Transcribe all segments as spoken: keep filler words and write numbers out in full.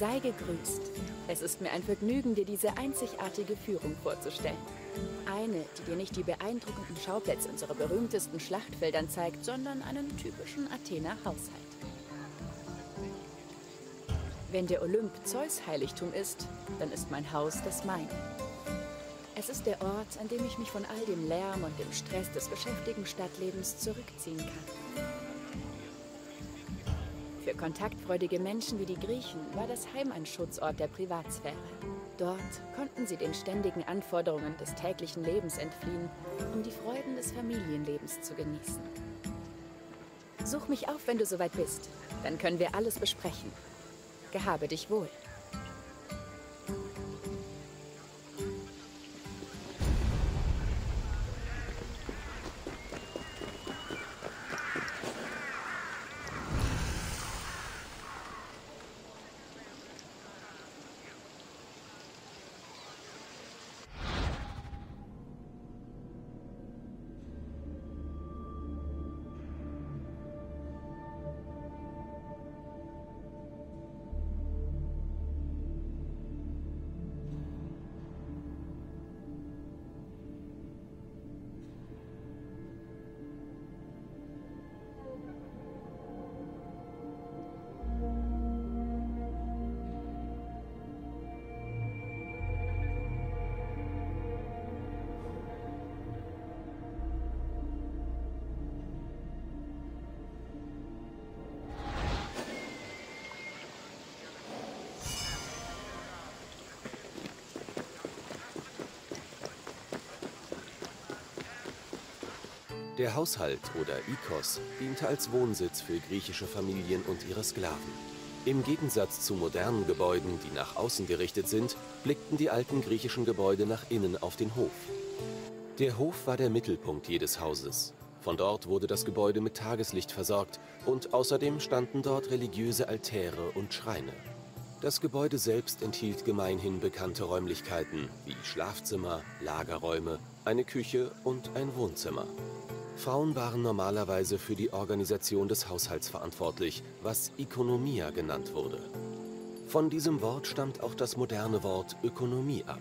Sei gegrüßt. Es ist mir ein Vergnügen, dir diese einzigartige Führung vorzustellen. Eine, die dir nicht die beeindruckenden Schauplätze unserer berühmtesten Schlachtfeldern zeigt, sondern einen typischen Athener Haushalt. Wenn der Olymp Zeus Heiligtum ist, dann ist mein Haus das meine. Es ist der Ort, an dem ich mich von all dem Lärm und dem Stress des geschäftigen Stadtlebens zurückziehen kann. Für kontaktfreudige Menschen wie die Griechen war das Heim ein Schutzort der Privatsphäre. Dort konnten sie den ständigen Anforderungen des täglichen Lebens entfliehen, um die Freuden des Familienlebens zu genießen. Such mich auf, wenn du soweit bist. Dann können wir alles besprechen. Gehabe dich wohl. Der Haushalt oder Oikos diente als Wohnsitz für griechische Familien und ihre Sklaven. Im Gegensatz zu modernen Gebäuden, die nach außen gerichtet sind, blickten die alten griechischen Gebäude nach innen auf den Hof. Der Hof war der Mittelpunkt jedes Hauses. Von dort wurde das Gebäude mit Tageslicht versorgt und außerdem standen dort religiöse Altäre und Schreine. Das Gebäude selbst enthielt gemeinhin bekannte Räumlichkeiten wie Schlafzimmer, Lagerräume, eine Küche und ein Wohnzimmer. Frauen waren normalerweise für die Organisation des Haushalts verantwortlich, was Oikonomia genannt wurde. Von diesem Wort stammt auch das moderne Wort Ökonomie ab.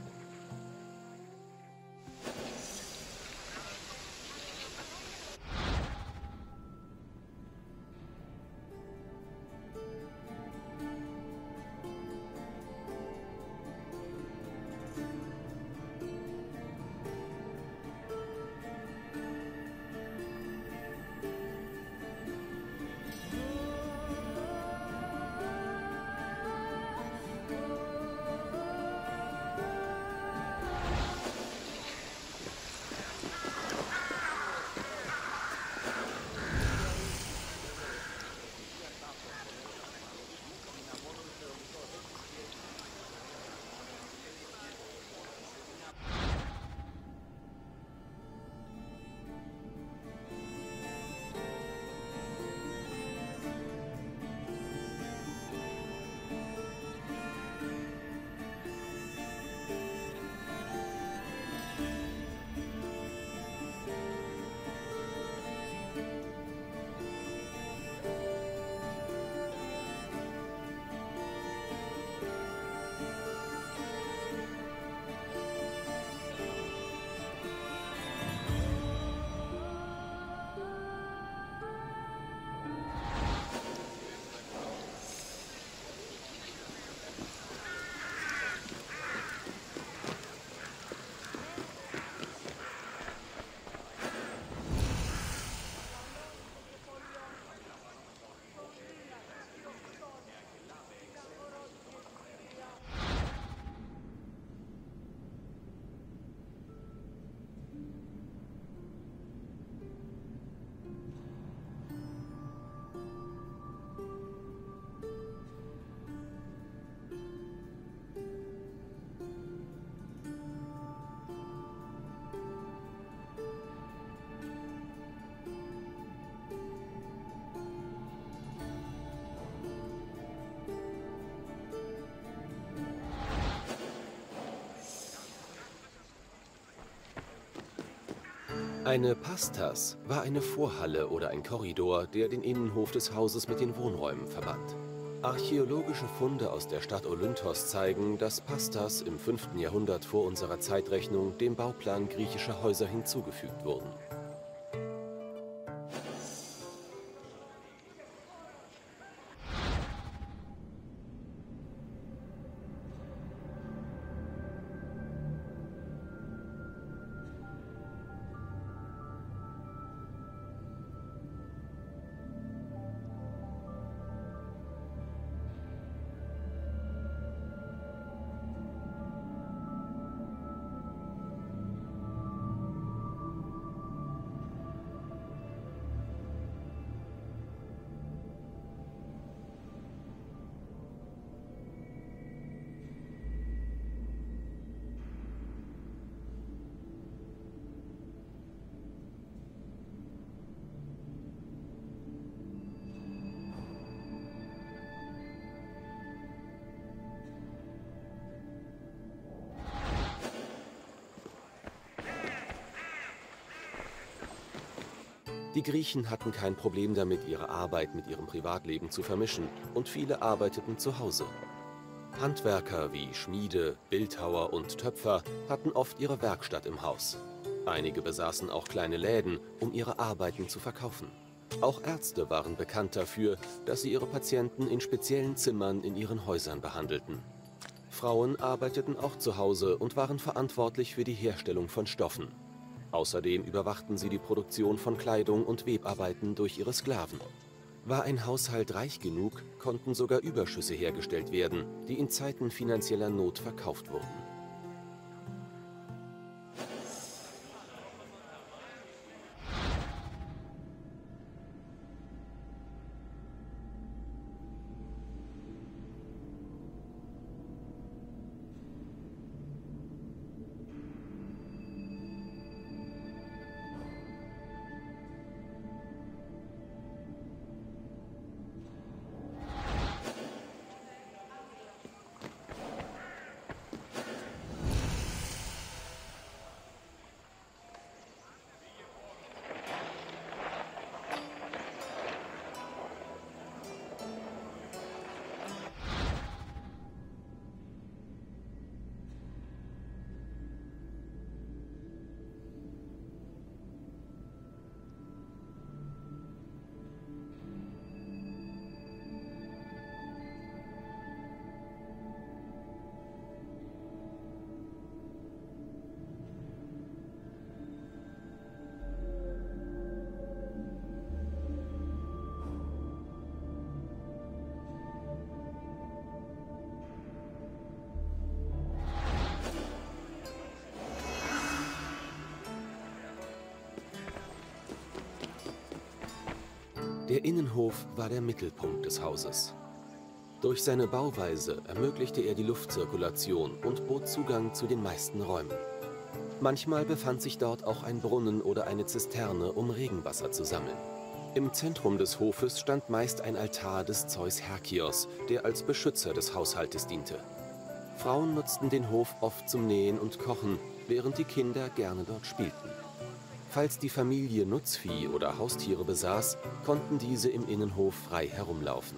Eine Pastas war eine Vorhalle oder ein Korridor, der den Innenhof des Hauses mit den Wohnräumen verband. Archäologische Funde aus der Stadt Olynthos zeigen, dass Pastas im fünften Jahrhundert vor unserer Zeitrechnung dem Bauplan griechischer Häuser hinzugefügt wurden. Die Griechen hatten kein Problem damit, ihre Arbeit mit ihrem Privatleben zu vermischen, und viele arbeiteten zu Hause. Handwerker wie Schmiede, Bildhauer und Töpfer hatten oft ihre Werkstatt im Haus. Einige besaßen auch kleine Läden, um ihre Arbeiten zu verkaufen. Auch Ärzte waren bekannt dafür, dass sie ihre Patienten in speziellen Zimmern in ihren Häusern behandelten. Frauen arbeiteten auch zu Hause und waren verantwortlich für die Herstellung von Stoffen. Außerdem überwachten sie die Produktion von Kleidung und Webarbeiten durch ihre Sklaven. War ein Haushalt reich genug, konnten sogar Überschüsse hergestellt werden, die in Zeiten finanzieller Not verkauft wurden. Der Innenhof war der Mittelpunkt des Hauses. Durch seine Bauweise ermöglichte er die Luftzirkulation und bot Zugang zu den meisten Räumen. Manchmal befand sich dort auch ein Brunnen oder eine Zisterne, um Regenwasser zu sammeln. Im Zentrum des Hofes stand meist ein Altar des Zeus Herkios, der als Beschützer des Haushaltes diente. Frauen nutzten den Hof oft zum Nähen und Kochen, während die Kinder gerne dort spielten. Falls die Familie Nutzvieh oder Haustiere besaß, konnten diese im Innenhof frei herumlaufen.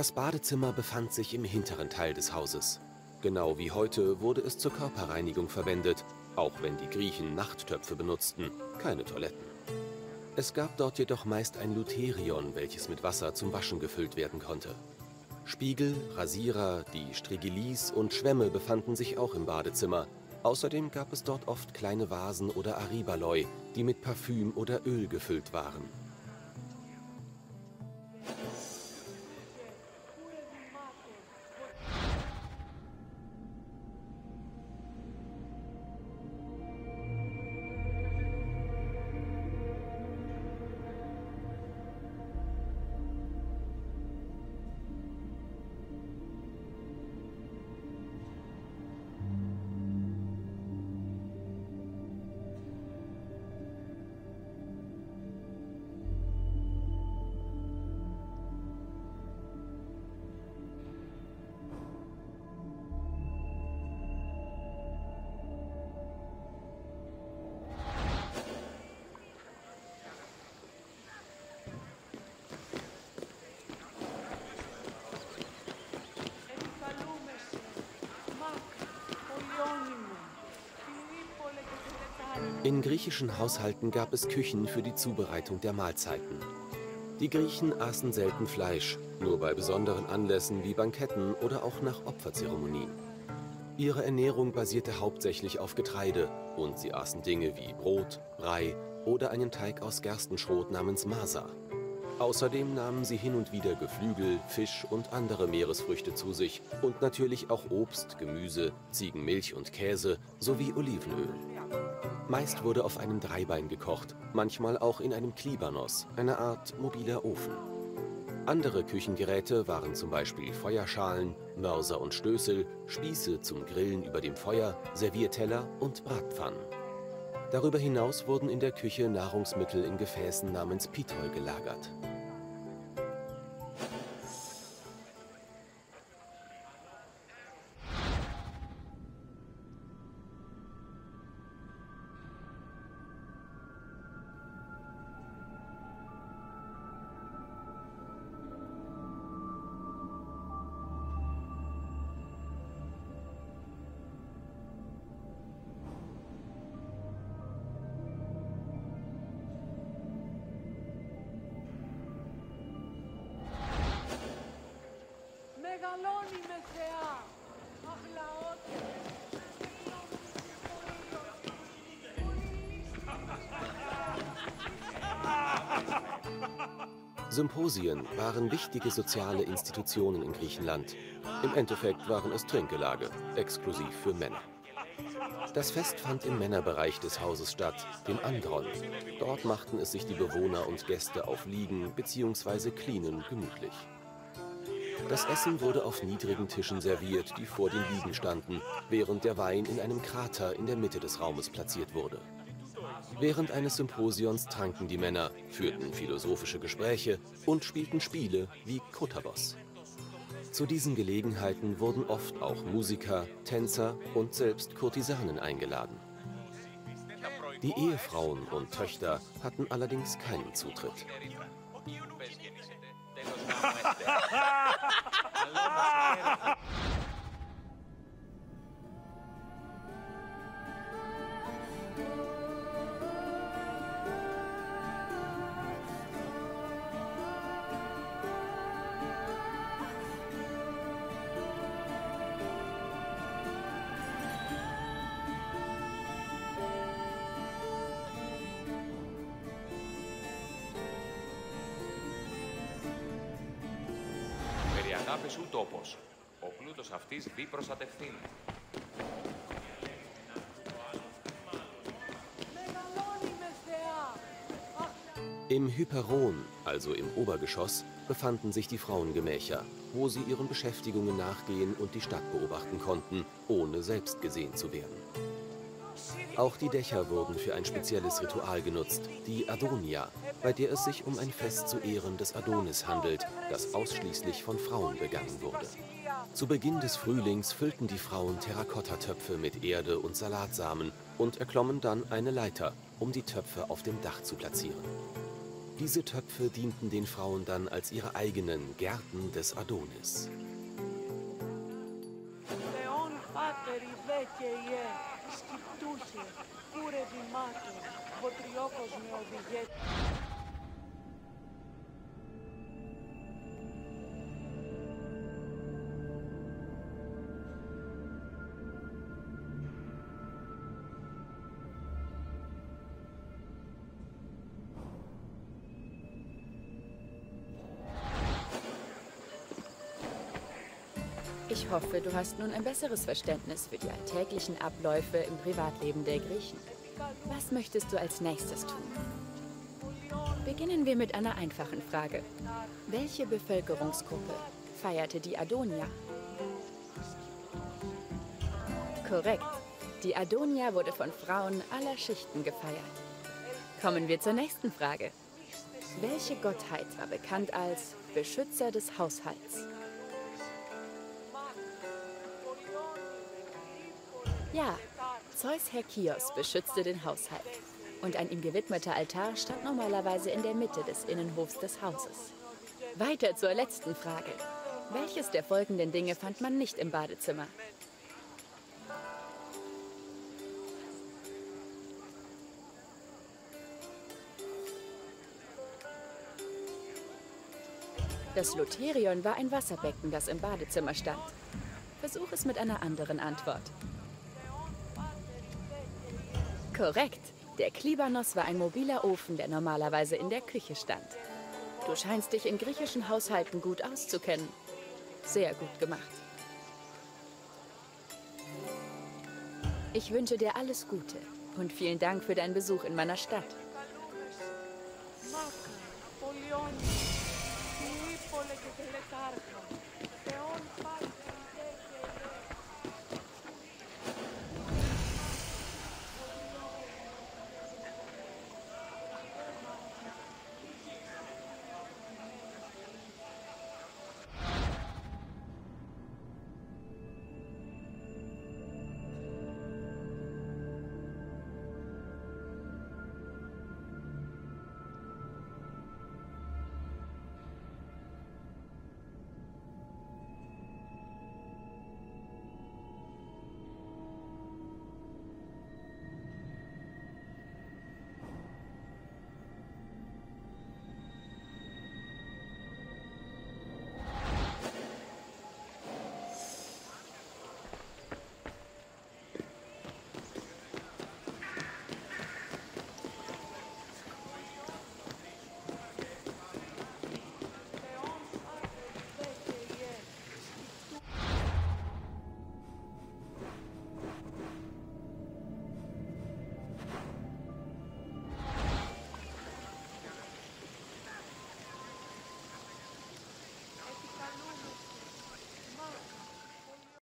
Das Badezimmer befand sich im hinteren Teil des Hauses. Genau wie heute wurde es zur Körperreinigung verwendet, auch wenn die Griechen Nachttöpfe benutzten, keine Toiletten. Es gab dort jedoch meist ein Loutherion, welches mit Wasser zum Waschen gefüllt werden konnte. Spiegel, Rasierer, die Strigilis und Schwämme befanden sich auch im Badezimmer. Außerdem gab es dort oft kleine Vasen oder Aribaloi, die mit Parfüm oder Öl gefüllt waren. In griechischen Haushalten gab es Küchen für die Zubereitung der Mahlzeiten. Die Griechen aßen selten Fleisch, nur bei besonderen Anlässen wie Banketten oder auch nach Opferzeremonien. Ihre Ernährung basierte hauptsächlich auf Getreide und sie aßen Dinge wie Brot, Brei oder einen Teig aus Gerstenschrot namens Masa. Außerdem nahmen sie hin und wieder Geflügel, Fisch und andere Meeresfrüchte zu sich und natürlich auch Obst, Gemüse, Ziegenmilch und Käse sowie Olivenöl. Meist wurde auf einem Dreibein gekocht, manchmal auch in einem Klibanos, einer Art mobiler Ofen. Andere Küchengeräte waren zum Beispiel Feuerschalen, Mörser und Stößel, Spieße zum Grillen über dem Feuer, Servierteller und Bratpfannen. Darüber hinaus wurden in der Küche Nahrungsmittel in Gefäßen namens Pithoi gelagert. Symposien waren wichtige soziale Institutionen in Griechenland. Im Endeffekt waren es Trinkgelage, exklusiv für Männer. Das Fest fand im Männerbereich des Hauses statt, dem Andron. Dort machten es sich die Bewohner und Gäste auf Liegen bzw. Klinen gemütlich. Das Essen wurde auf niedrigen Tischen serviert, die vor den Liegen standen, während der Wein in einem Krater in der Mitte des Raumes platziert wurde. Während eines Symposions tranken die Männer, führten philosophische Gespräche und spielten Spiele wie Kottabos. Zu diesen Gelegenheiten wurden oft auch Musiker, Tänzer und selbst Kurtisanen eingeladen. Die Ehefrauen und Töchter hatten allerdings keinen Zutritt. Ο πλούτος αυτής δι προστατευθύνει. Im Hyperon, also im Obergeschoss, befanden sich die Frauengemächer, wo sie ihren Beschäftigungen nachgehen und die Stadt beobachten konnten, ohne selbst gesehen zu werden. Auch die Dächer wurden für ein spezielles Ritual genutzt, die Adonia, bei der es sich um ein Fest zu Ehren des Adonis handelt, das ausschließlich von Frauen begangen wurde. Zu Beginn des Frühlings füllten die Frauen Terrakottatöpfe mit Erde und Salatsamen und erklommen dann eine Leiter, um die Töpfe auf dem Dach zu platzieren. Diese Töpfe dienten den Frauen dann als ihre eigenen Gärten des Adonis. Ich hoffe, du hast nun ein besseres Verständnis für die alltäglichen Abläufe im Privatleben der Griechen. Was möchtest du als nächstes tun? Beginnen wir mit einer einfachen Frage. Welche Bevölkerungsgruppe feierte die Adonia? Korrekt. Die Adonia wurde von Frauen aller Schichten gefeiert. Kommen wir zur nächsten Frage. Welche Gottheit war bekannt als Beschützer des Haushalts? Ja, Zeus Herkios beschützte den Haushalt und ein ihm gewidmeter Altar stand normalerweise in der Mitte des Innenhofs des Hauses. Weiter zur letzten Frage. Welches der folgenden Dinge fand man nicht im Badezimmer? Das Loutherion war ein Wasserbecken, das im Badezimmer stand. Versuch es mit einer anderen Antwort. Korrekt. Der Klibanos war ein mobiler Ofen, der normalerweise in der Küche stand. Du scheinst dich in griechischen Haushalten gut auszukennen. Sehr gut gemacht. Ich wünsche dir alles Gute und vielen Dank für deinen Besuch in meiner Stadt.